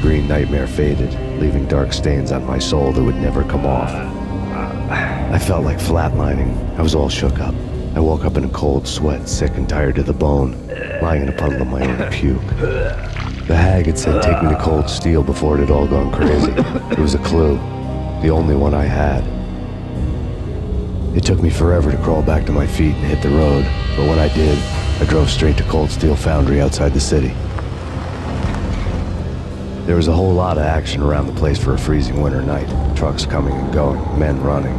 green nightmare faded, leaving dark stains on my soul that would never come off. I felt like flatlining. I was all shook up. I woke up in a cold sweat, sick and tired to the bone, lying in a puddle of my own puke. The hag had said take me to Cold Steel before it had all gone crazy. It was a clue, the only one I had. It took me forever to crawl back to my feet and hit the road, but when I did, I drove straight to Cold Steel Foundry outside the city. There was a whole lot of action around the place for a freezing winter night. Trucks coming and going, men running.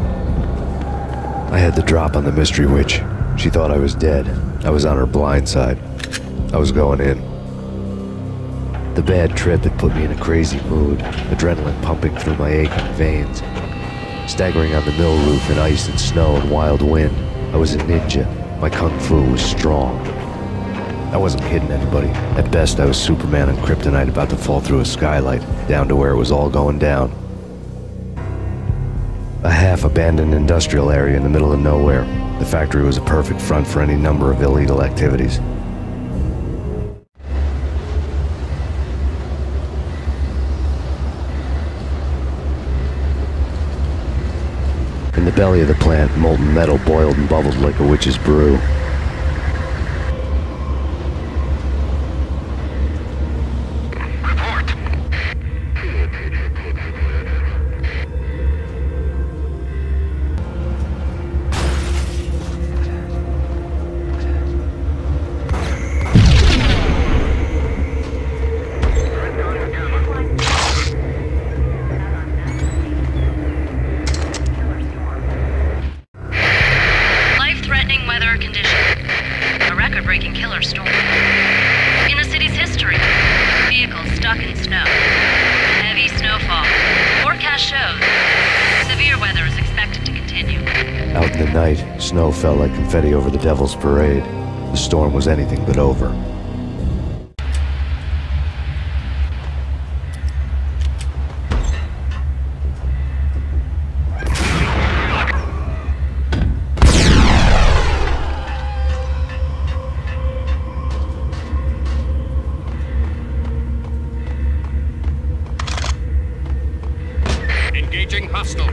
I had the drop on the mystery witch. She thought I was dead. I was on her blind side. I was going in. The bad trip had put me in a crazy mood, adrenaline pumping through my aching veins. Staggering on the mill roof in ice and snow and wild wind, I was a ninja. My kung fu was strong. I wasn't kidding anybody. At best, I was Superman on kryptonite about to fall through a skylight, down to where it was all going down. A half-abandoned industrial area in the middle of nowhere. The factory was a perfect front for any number of illegal activities. In the belly of the plant, molten metal boiled and bubbled like a witch's brew. Snow fell like confetti over the Devil's Parade. The storm was anything but over. Engaging hostile.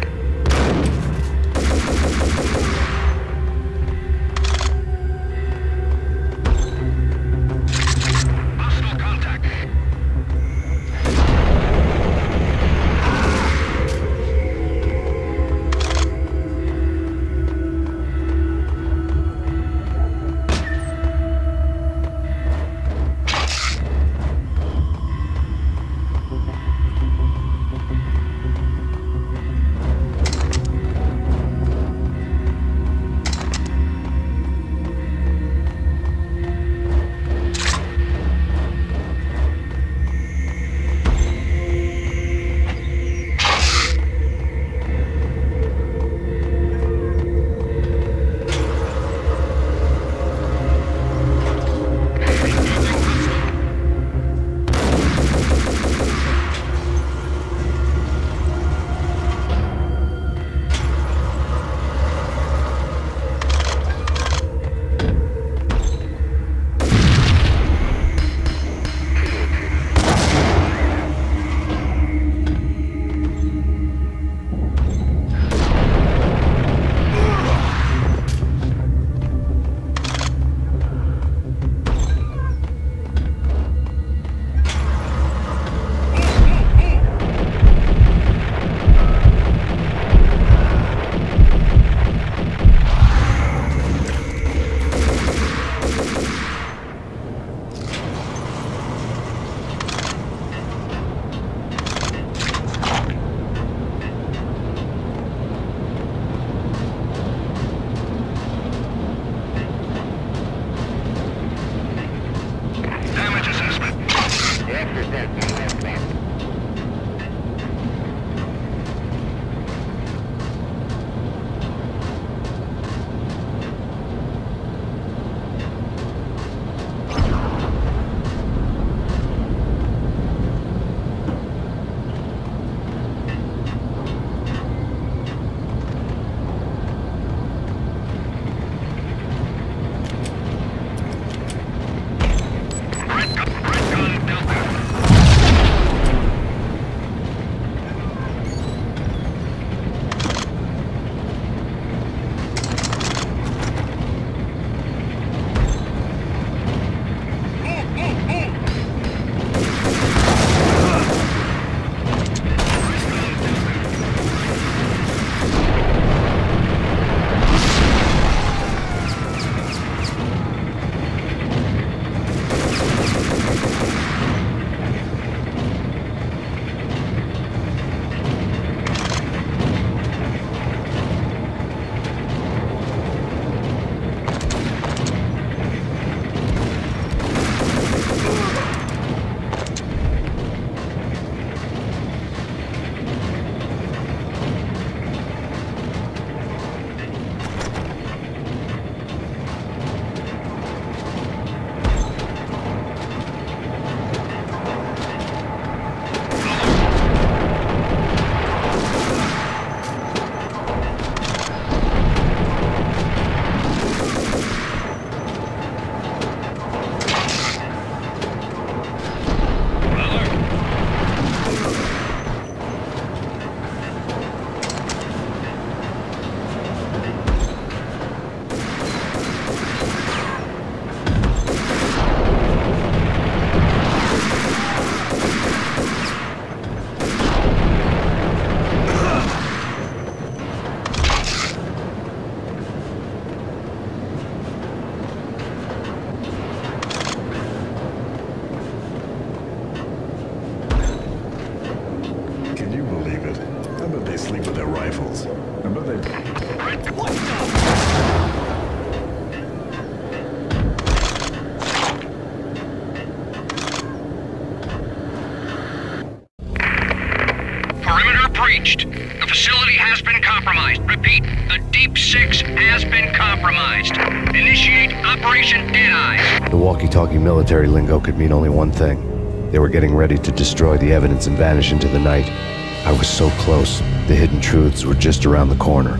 breached. The facility has been compromised. Repeat, the Deep Six has been compromised. Initiate Operation Deadeye. The walkie-talkie military lingo could mean only one thing. They were getting ready to destroy the evidence and vanish into the night. I was so close. The hidden truths were just around the corner.